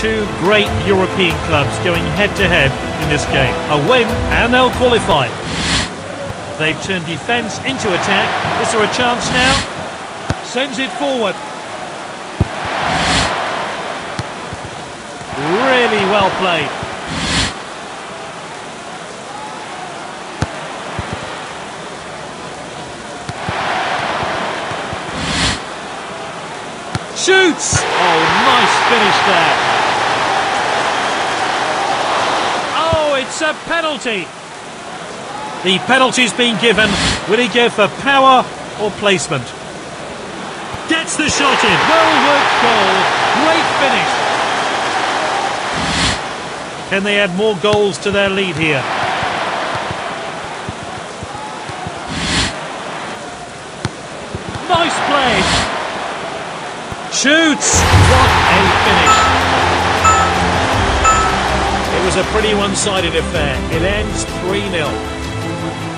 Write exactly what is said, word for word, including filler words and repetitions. two great European clubs going head-to-head in this game. A win and they'll qualify. They've turned defence into attack. Is there a chance now? Sends it forward. Really well played. Shoots! Oh, nice finish there. Oh, it's a penalty. The penalty's been given. Will he go for power or placement? Gets the shot in. Well worked goal. Great finish. Can they add more goals to their lead here? Nice play. Shoots. What a finish. It was a pretty one-sided affair. It ends three nil.